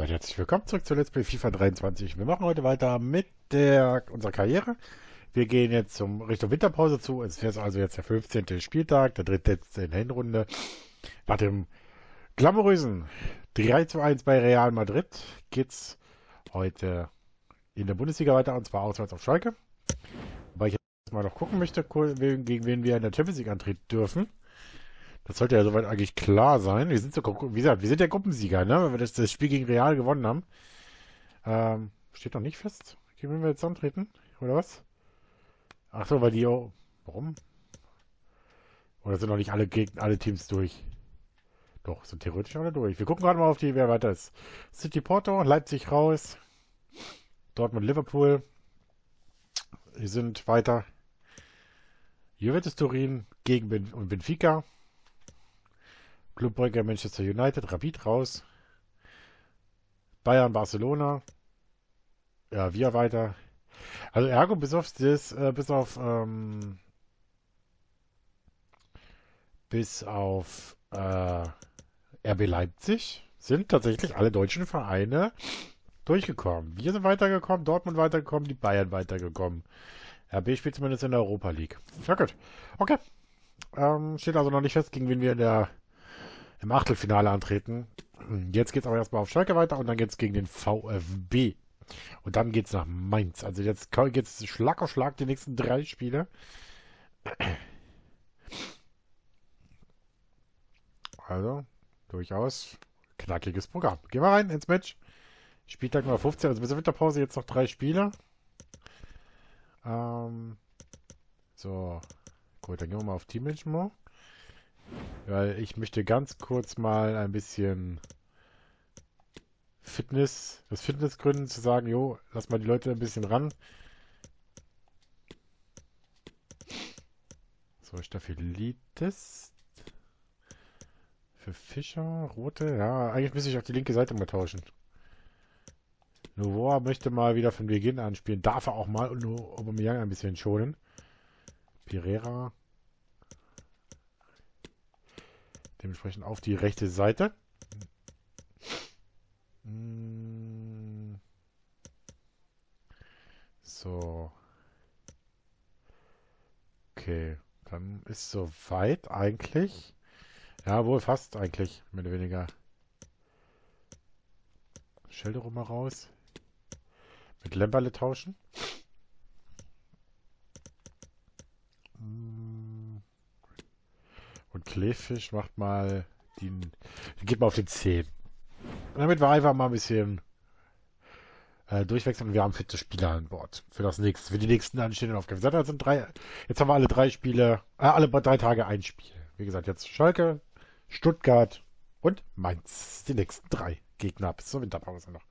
Leute, herzlich willkommen zurück zu Let's Play FIFA 23. Wir machen heute weiter mit unserer Karriere. Wir gehen jetzt Richtung Winterpause zu. Es ist also jetzt der 15. Spieltag, der drittletzte in der Hinrunde. Nach dem glamourösen 3:1 bei Real Madrid geht's heute in der Bundesliga weiter, und zwar auswärts auf Schalke. Wobei ich jetzt mal noch gucken möchte, gegen wen wir in der Champions League antreten dürfen. Das sollte ja soweit eigentlich klar sein. Wir sind so, wie gesagt, wir sind der Gruppensieger, ne? Weil wir das Spiel gegen Real gewonnen haben. Steht noch nicht fest, gegen wen wir jetzt antreten, oder was? Ach so, weil die auch... Warum? Oder sind noch nicht alle Teams durch? Doch, sind theoretisch alle durch. Wir gucken gerade mal auf die, wer weiter ist. City, Porto, Leipzig raus. Dortmund, Liverpool. Die sind weiter. Juventus, Turin gegen Benfica. Club Brügge, Manchester United, Rapid raus. Bayern, Barcelona. Ja, wir weiter. Also ergo bis auf RB Leipzig sind tatsächlich alle deutschen Vereine durchgekommen. Wir sind weitergekommen, Dortmund weitergekommen, die Bayern weitergekommen. RB spielt zumindest in der Europa League. Ja gut, okay. Steht also noch nicht fest, gegen wen wir im Achtelfinale antreten. Jetzt geht es aber erstmal auf Schalke weiter und dann geht es gegen den VfB. Und dann geht es nach Mainz. Also jetzt geht es Schlag auf Schlag die nächsten 3 Spiele. Also, durchaus knackiges Programm. Gehen wir rein ins Match. Spieltag Nummer 15, also bis zur Winterpause jetzt noch 3 Spiele. So, gut, dann gehen wir mal auf Teammanagement. Weil ich möchte ganz kurz mal ein bisschen Fitness, das Fitness gründen, zu sagen, jo, lass mal die Leute ein bisschen ran. So, Stafylidis. Für Fischer, rote, ja, eigentlich müsste ich auf die linke Seite mal tauschen. Novoa möchte mal wieder von Beginn anspielen, darf er auch mal, und nur Aubameyang ein bisschen schonen. Pereira. Dementsprechend auf die rechte Seite. So. Okay, dann ist soweit eigentlich. Ja, wohl fast eigentlich, mehr oder weniger. Schilderung mal raus. Mit Lemberle tauschen. Und Kleefisch macht mal den. Geht mal auf den 10. Damit wir einfach mal ein bisschen durchwechseln, und wir haben fitte Spieler an Bord. Für die nächsten anstehenden Aufgaben. Das sind 3. Jetzt haben wir alle 3 Spiele, alle 3 Tage ein Spiel. Wie gesagt, jetzt Schalke, Stuttgart und Mainz. Die nächsten 3 Gegner bis zur Winterpause noch.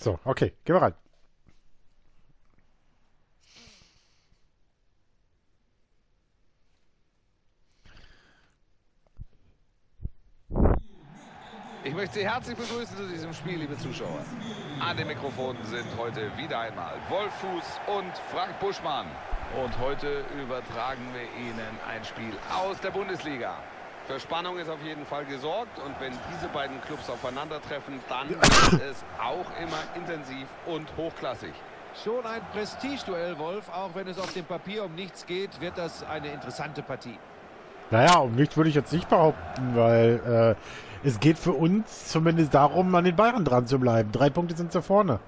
So, okay, gehen wir rein. Ich möchte Sie herzlich begrüßen zu diesem Spiel, liebe Zuschauer. An den Mikrofonen sind heute wieder einmal Wolf Fuß und Frank Buschmann. Und heute übertragen wir Ihnen ein Spiel aus der Bundesliga. Für Spannung ist auf jeden Fall gesorgt, und wenn diese beiden Clubs aufeinandertreffen, dann ist es auch immer intensiv und hochklassig. Schon ein Prestigeduell, Wolf, auch wenn es auf dem Papier um nichts geht, wird das eine interessante Partie. Naja, um nichts würde ich jetzt nicht behaupten, weil es geht für uns zumindest darum, an den Bayern dran zu bleiben. 3 Punkte sind da vorne.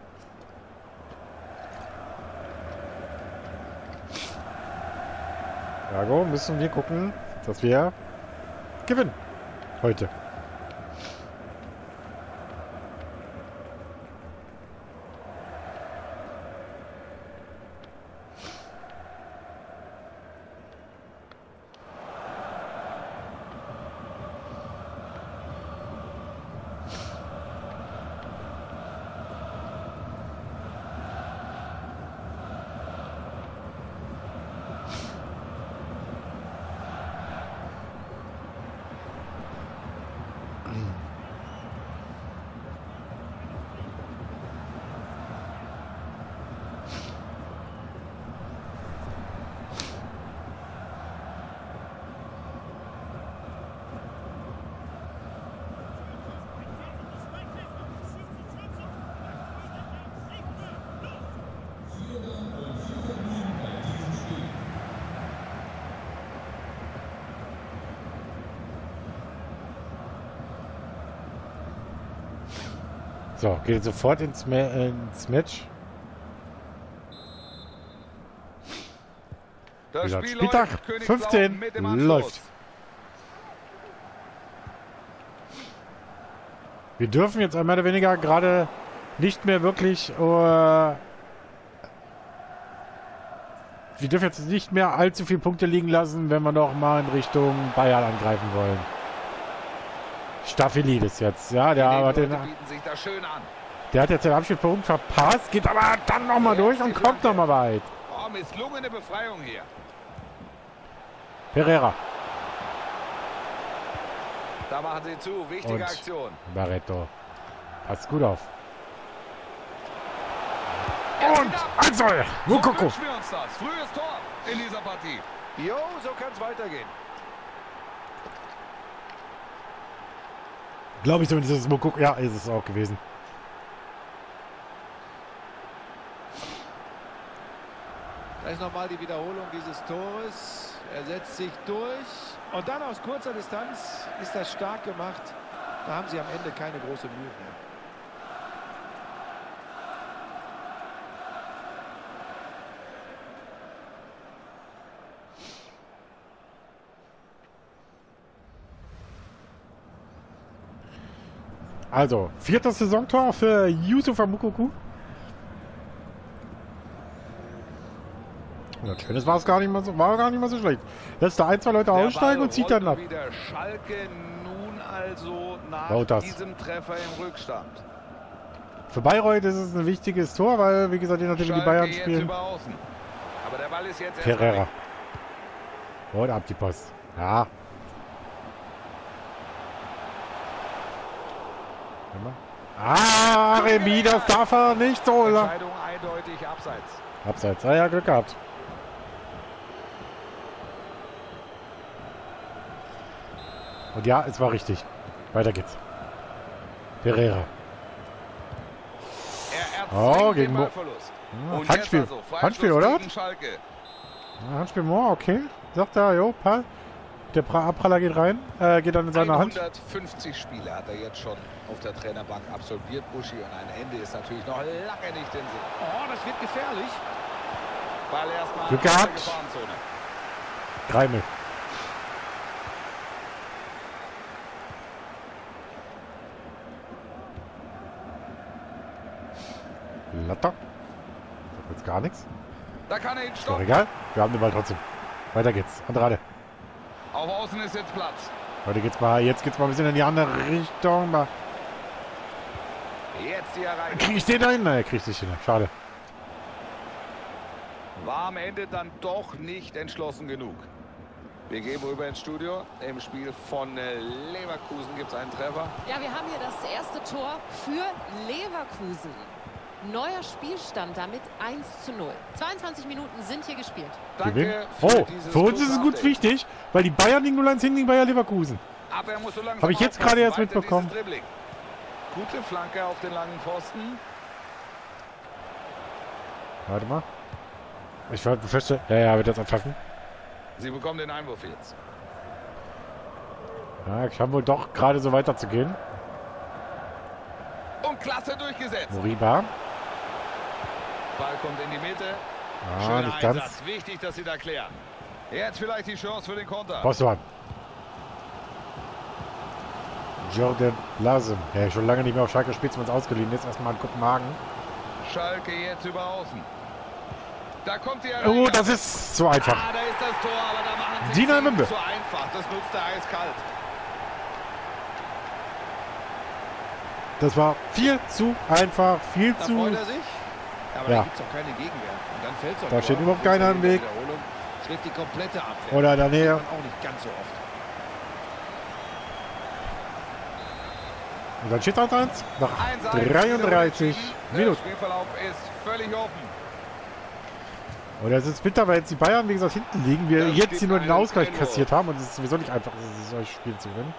Jago, müssen wir gucken, dass wir gewinnen heute. So, geht sofort ins Match. Das Spiel Spieltag 15 läuft. Wir dürfen jetzt einmal oder weniger gerade nicht mehr wirklich... wir dürfen jetzt nicht mehr allzu viele Punkte liegen lassen, wenn wir noch mal in Richtung Bayern angreifen wollen. Stafylidis jetzt, ja, der hat jetzt den Abschlusspunkt verpasst, geht aber dann nochmal durch und kommt nochmal weit. Oh, misslungene Befreiung hier. Pereira. Da machen sie zu, wichtige und Aktion. Barreto. Passt gut auf. Und also, Moukoko. So wir uns das. Frühes Tor in dieser Partie. Jo, so kann es weitergehen. Glaube ich zumindest, dass es Moukoko... Ja, ist es auch gewesen. Da ist nochmal die Wiederholung dieses Tores. Er setzt sich durch. Und dann aus kurzer Distanz ist das stark gemacht. Da haben sie am Ende keine große Mühe mehr. Also, viertes Saisontor für Yusufa Moukoko. Ja, schönes war es gar nicht mal so, war gar nicht mal so schlecht. Lässt da ein, zwei Leute aussteigen und zieht dann ab. Schalke nun also nach diesem Treffer im Rückstand. Für Bayreuth ist es ein wichtiges Tor, weil, wie gesagt, die natürlich die Bayern spielen. Aber der Ball ist jetzt Pereira. Und ab die Post. Ja. Ah, Riemie, das darf er nicht so, oder? Entscheidung eindeutig abseits. Abseits, ah ja, Glück gehabt. Und ja, es war richtig. Weiter geht's. Pereira. Oh, gegen Ballverlust. Ja, Handspiel. Also Handspiel, oder? Ja, Handspiel, Moore, okay. Sagt er, jo, Paul. Der Abpraller geht rein, geht dann in seine Hand. 150 Spiele hat er jetzt schon auf der Trainerbank absolviert, Buschi. Und ein Ende ist natürlich noch lange nicht in Sinn. Oh, das wird gefährlich. Ball erstmal Glück gehabt. Greimel. Latter. Das ist gar nichts. Da kann er ihn stoppen. Doch egal, wir haben den Ball trotzdem. Weiter geht's. Andrade. Auf außen ist jetzt Platz. Heute geht's mal ein bisschen in die andere Richtung. Mal. Jetzt die Erreichung. Krieg ich den da hin? Nein, er kriegt sich hin. Schade. War am Ende dann doch nicht entschlossen genug. Wir gehen rüber ins Studio. Im Spiel von Leverkusen gibt es einen Treffer. Ja, wir haben hier das erste Tor für Leverkusen. Neuer Spielstand damit 1:0. 22 Minuten sind hier gespielt. Danke. Oh, für uns ist es gut wichtig, weil die Bayern liegen 0:1 hinten bei Leverkusen. Habe ich jetzt gerade erst mitbekommen. Gute Flanke auf den langen Pfosten. Warte mal. Ich war befestigt. Ja, wird das abpfiffen. Sie bekommen den Einwurf jetzt. Ja, ich habe wohl doch gerade so weiterzugehen. Und klasse durchgesetzt. Moriba. Ball kommt in die Mitte. Ah, nicht ganz. Einsatz. Wichtig, dass sie da klären. Jetzt vielleicht die Chance für den Konter. Bosman. Jordan Blasem. Ja, schon lange nicht mehr auf Schalke spielt, wenn es ausgeliehen ist. Erstmal in Kopenhagen. Schalke jetzt über außen. Da kommt die Erreichung. Oh, das ist zu einfach. Ah, da ist das Tor, aber da machen sie Dina Mimbe. Zu einfach. Das nutzt der eiskalt. Das war viel zu einfach, viel zu... Da freut er sich, aber ja. Da gibt es auch keine Gegenwehr. Und dann fällt's auch da steht überhaupt keiner im Weg. Schlägt die komplette Abwehr. Oder daneben. Auch nicht ganz so oft. Und dann steht halt eins nach 33 Minuten. Der Spielverlauf ist völlig offen. Und das ist bitter, weil jetzt die Bayern, wie gesagt, hinten liegen. Wir das jetzt hier nur den Ausgleich kassiert haben. Und es ist sowieso nicht einfach, das Spiel zu gewinnen.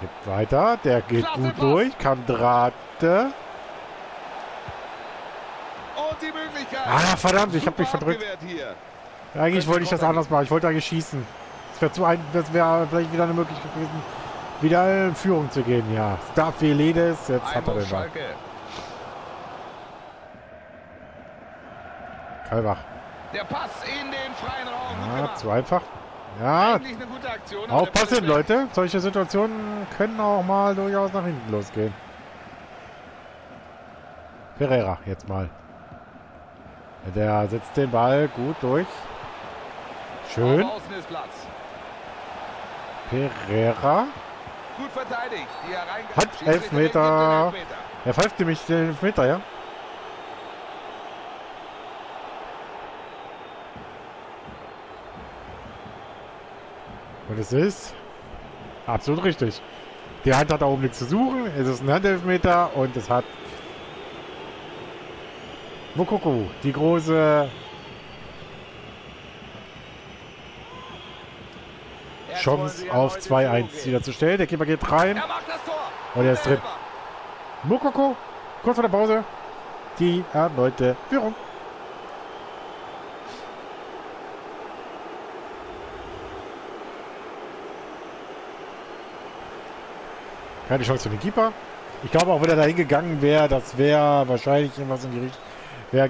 Geht weiter. Der geht Klasse, gut Pass durch. Kandrate. Und die Möglichkeit. Ah, verdammt. Ich habe mich verdrückt. Eigentlich wollte ich das anders machen. Ich wollte eigentlich schießen. Das wäre vielleicht wieder eine Möglichkeit gewesen, wieder in Führung zu gehen. Ja, Stafylidis. Jetzt hat er den Ball. Kalbach. Der Pass in den freien Raum. Ja, zu einfach. Ja, aufpassen, Leute. Solche Situationen können auch mal durchaus nach hinten losgehen. Pereira jetzt mal. Der setzt den Ball gut durch. Schön. Pereira. Gut verteidigt. Hat Elfmeter. Er pfeift nämlich den Elfmeter, ja. Und es ist absolut richtig. Die Hand hat da oben nichts zu suchen. Es ist ein Handelfmeter und es hat Moukoko, die große Chance auf 2-1 wieder zu stellen. Der Keeper geht rein und er ist drin. Moukoko, kurz vor der Pause, die erneute Führung. Keine Chance für den Keeper. Ich glaube auch, wenn er da hingegangen wäre, das wäre wahrscheinlich irgendwas in die Richtung wäre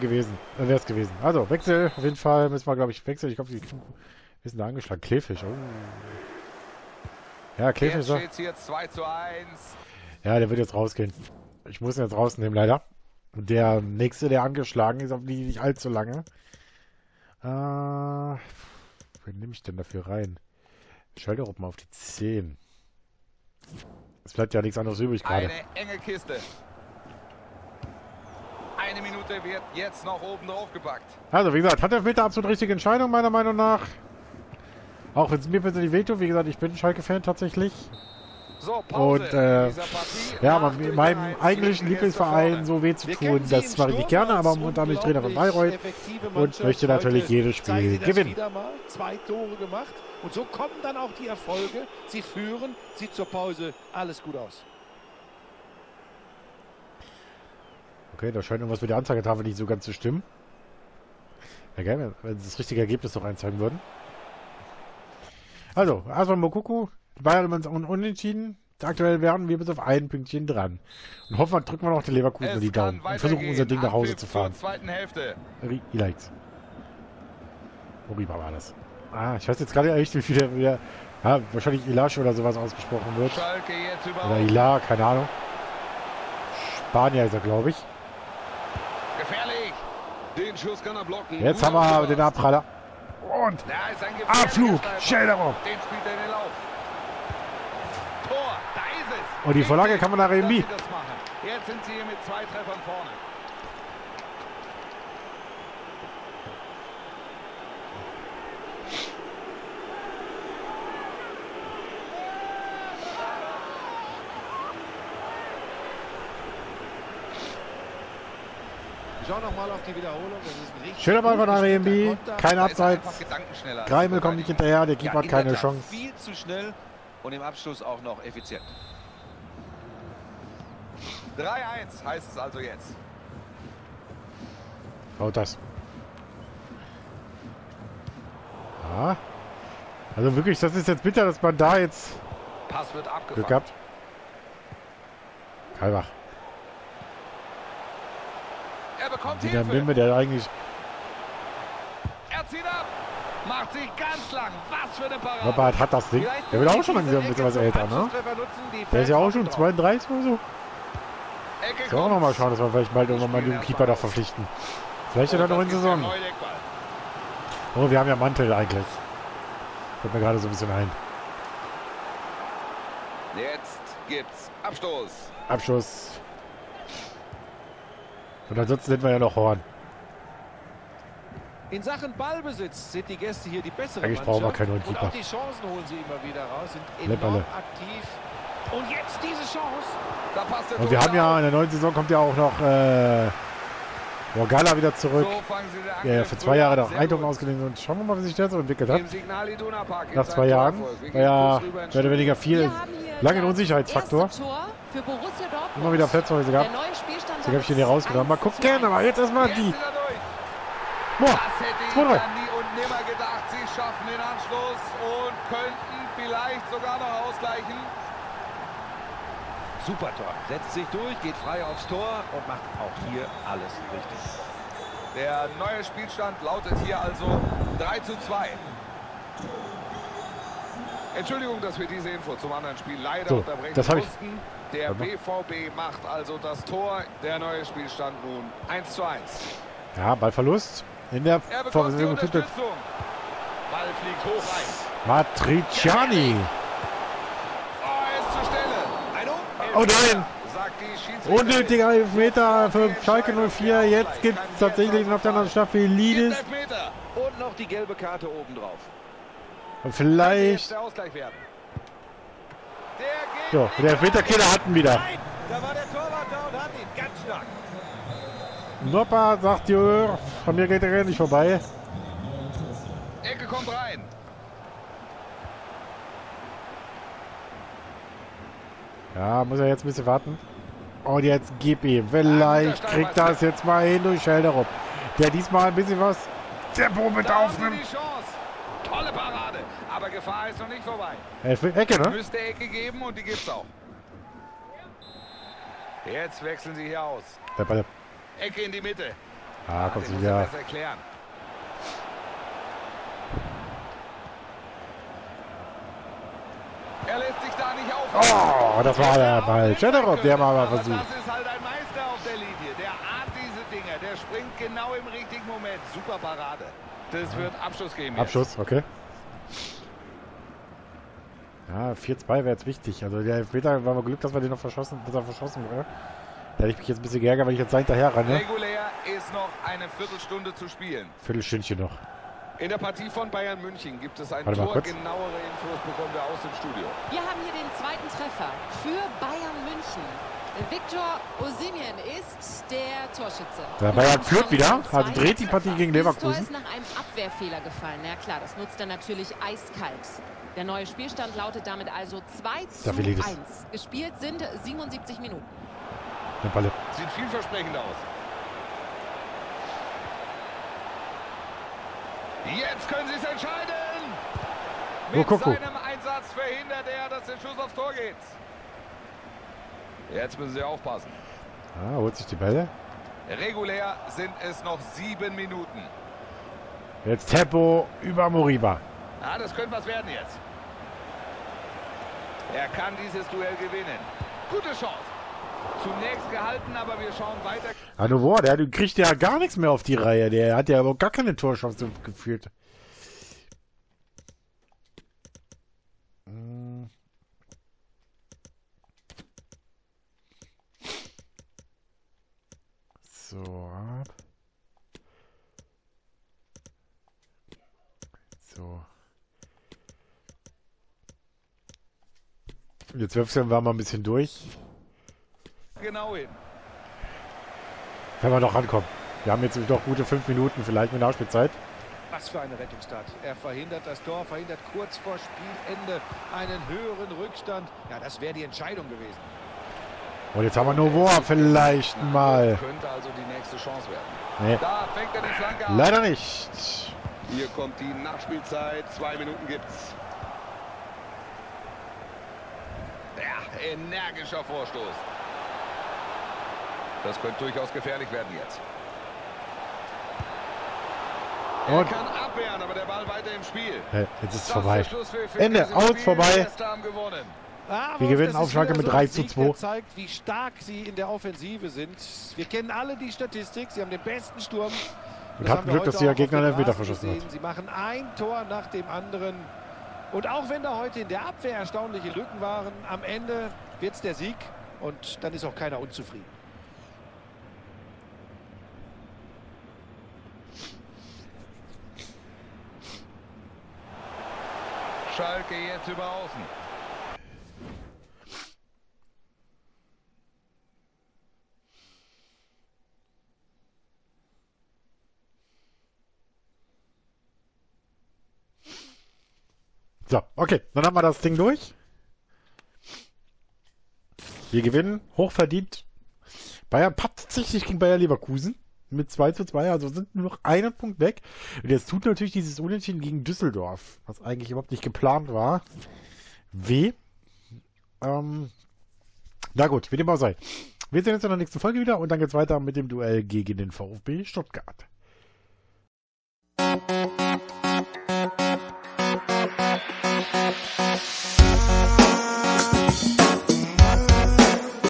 es gewesen. Also, Wechsel. Auf jeden Fall müssen wir, glaube ich, wechseln. Ich glaube, die sind da angeschlagen. Kleefisch. Oh. Ja, Kleefisch. Ja, der wird jetzt rausgehen. Ich muss ihn jetzt rausnehmen, leider. Und der nächste, der angeschlagen ist, auf die nicht allzu lange. Wen nehme ich denn dafür rein? Schalter mal auf die 10. Es bleibt ja nichts anderes übrig gerade. Eine enge Kiste. Eine Minute wird jetzt noch oben draufgepackt. Also, wie gesagt, hat der Peter absolut richtige Entscheidung, meiner Meinung nach. Auch wenn es mir persönlich wehtut. Wie gesagt, ich bin Schalke-Fan tatsächlich. So, Pause. Und ja, meinem eigentlichen Lieblingsverein so weh zu tun, das mache ich nicht gerne, aber momentan bin ich Trainer von Bayreuth und möchte natürlich jedes Spiel gewinnen. Wieder mal 2 Tore gemacht und so kommen dann auch die Erfolge. Sie führen, sieht zur Pause alles gut aus. Okay, da scheint irgendwas mit der Anzeigetafel nicht so ganz zu stimmen. Ja, gerne, wenn sie das richtige Ergebnis doch einzeigen würden. Also, erstmal Moukoko. Bayern haben uns unentschieden. Aktuell werden wir bis auf ein Pünktchen dran. Und hoffen wir, drücken wir noch den Leverkusen die Daumen und versuchen unser Ding nach Hause zu fahren. Moriba war das. Ah, ich weiß jetzt gerade nicht, wie viel der wieder. Ja, wahrscheinlich Ilasch oder sowas ausgesprochen wird. Oder Ila, keine Ahnung. Spanier ist er, glaube ich. Gefährlich. Den Schuss kann er blocken. Jetzt haben wir den Abpraller. Und Abflug. Schnell darauf. Den spielt er in den Lauf. Und die Vorlage kann man nach Riemie. Jetzt sind sie hier mit 2 Treffern vorne. Schau nochmal auf die Wiederholung. Das ist ein richtig schöner Ball von Riemie. Kein Abseits. Greimel kommt nicht hinterher. Der Keeper hat keine Chance. Viel zu schnell und im Abschluss auch noch effizient. 3-1 heißt es also jetzt. Oh, das. Ja. Also wirklich, das ist jetzt bitter, dass man da jetzt Pass wird abgefangen. Glück gehabt. Kalbach. Er bekommt Hilfe. Der Mimme, der eigentlich... Er zieht ab. Macht sich ganz lang. Was für eine Parade. Robert hat das Ding. Der wird auch schon langsam ein bisschen was älter, ne? Der ist ja auch schon 32 oder so. So, auch nochmal schauen, dass wir vielleicht bald irgendwann mal den Keeper da verpflichten. Vielleicht ja dann noch in Saison. Oh, wir haben ja Mantel eigentlich. Fällt mir gerade so ein bisschen ein. Jetzt gibt's Abstoß. Abstoß. Und ansonsten hätten wir ja noch Horn. In Sachen Ballbesitz sind die Gäste hier die bessere Mannschaft. Brauchen wir keinen neuen Keeper. Und auch die Chancen holen sie immer wieder raus, sind enorm aktiv. Und jetzt diese Chance. Da passt der Tor. Und wir haben ja in der neuen Saison kommt ja auch noch Morgala wieder zurück. So ja, für 2 Jahre nach Eindhoven ausgeliehen. Und schauen wir mal, wie sich der so entwickelt hat. Nach 2 Jahren. Ja, mehr oder weniger viel. Lange ein Unsicherheitsfaktor. Immer wieder Verletzungen gehabt. Deswegen habe ich ihn hier rausgenommen. Mal gucken, gerne, aber jetzt erstmal die. Boah, das hätte ich an nie und nimmer gedacht. Sie schaffen den Anschluss und könnten vielleicht sogar noch ausgleichen. Super Tor. Setzt sich durch, geht frei aufs Tor und macht auch hier alles richtig. Der neue Spielstand lautet hier also 3:2. Entschuldigung, dass wir diese Info zum anderen Spiel leider so, unterbrechen mussten. Der BVB macht also das Tor. Der neneue Spielstand nun 1:1. Ja, Ballverlust. In der Vorbereitung getötet. Ball fliegt hoch ein. Matriciani. Oh, ist zur Stelle. Oh nein. Unnötiger Elfmeter für Schalke 04. Jetzt gibt es tatsächlich noch einen Stafylidis. Und noch die gelbe Karte oben drauf. Und vielleicht. Der Ausgleich werden. So, der Elfmeterkiller hatten wieder. Da war der Torwart da und hat ihn ganz stark. Noppa sagt Jörg, von mir geht er nicht vorbei. Ecke kommt rein. Ja, muss er jetzt ein bisschen warten. Und jetzt gib ihm. Vielleicht kriegt er es jetzt mal hin durch Schelderup. Der diesmal ein bisschen was Tempo mit aufnimmt. Tolle Parade, aber Gefahr ist noch nicht vorbei. Ecke, ne? Müsste Ecke geben und die gibt's auch. Jetzt wechseln sie hier aus. Der Ball. Ecke in die Mitte. Ah, kommt sie wieder. Er lässt sich da nicht auf. Oh, das war der Ball. Schönerup, der mal aber versucht. Das ist halt ein Meister auf der Linie. Der ahnt diese Dinger. Der springt genau im richtigen Moment. Super Parade. Das wird Abschluss geben. Abschluss, okay. Ja, 4:2 wäre jetzt wichtig. Also der Elfmeter war mal Glück, dass wir den noch verschossen, dass er verschossen wurde. Da hätte ich mich jetzt ein bisschen geärgert, weil ich jetzt hinterher renne. Regulär ist noch eine Viertelstunde zu spielen. Viertelstündchen noch. In der Partie von Bayern München gibt es ein Tor. Genauere Infos bekommen wir aus dem Studio. Wir haben hier den zweiten Treffer für Bayern München. Victor Osimhen ist der Torschütze. Der Bayern führt wieder, also dreht die Partie gegen Leverkusen. Das Tor ist nach einem Abwehrfehler gefallen. Na klar, das nutzt er natürlich eiskalt. Der neue Spielstand lautet damit also 2:1. Gespielt sind 77 Minuten. Sieht vielversprechend aus. Jetzt können sie es entscheiden. Mit seinem Einsatz verhindert er, dass der Schuss aufs Tor geht. Jetzt müssen sie aufpassen. Ah, holt sich die Bälle. Regulär sind es noch 7 Minuten. Jetzt Tempo über Moriba. Ah, das könnte was werden jetzt. Er kann dieses Duell gewinnen. Gute Chance. Zunächst gehalten, aber wir schauen weiter. Ah, Novoa, der kriegt ja gar nichts mehr auf die Reihe. Der hat ja aber gar keine Torchance gefühlt. So, ab. So. Jetzt wechseln wir mal ein bisschen durch. Genau hin. Wenn wir noch rankommen. Wir haben jetzt doch gute 5 Minuten, vielleicht mit Nachspielzeit. Was für eine Rettungstat. Er verhindert das Tor, verhindert kurz vor Spielende einen höheren Rückstand. Ja, das wäre die Entscheidung gewesen. Und jetzt haben wir Novoa vielleicht mal. Könnte also die nächste Chance werden. Nee. Da fängt er die Flanke an. Leider nicht. Hier kommt die Nachspielzeit. 2 Minuten gibt's. Ja, energischer Vorstoß. Das könnte durchaus gefährlich werden jetzt. Er und kann abwehren, aber der Ball weiter im Spiel. Hey, jetzt ist es vorbei. Ende, aus, vorbei. Wir gewinnen auf Schalke mit 3:2. Das zeigt, wie stark sie in der Offensive sind. Wir kennen alle die Statistik. Sie haben den besten Sturm. Wir hatten Glück, dass der Gegner den Meter verschossen hat. Sie machen ein Tor nach dem anderen. Und auch wenn da heute in der Abwehr erstaunliche Lücken waren, am Ende wird es der Sieg. Und dann ist auch keiner unzufrieden. Schalke jetzt über außen. So, okay, dann haben wir das Ding durch. Wir gewinnen, hochverdient. Bayern pappt tatsächlich gegen Bayer Leverkusen mit 2:2, also sind nur noch einen Punkt weg. Und jetzt tut natürlich dieses Unentschieden gegen Düsseldorf, was eigentlich überhaupt nicht geplant war, weh. Na gut, wie dem auch sei. Wir sehen uns in der nächsten Folge wieder und dann geht's weiter mit dem Duell gegen den VfB Stuttgart.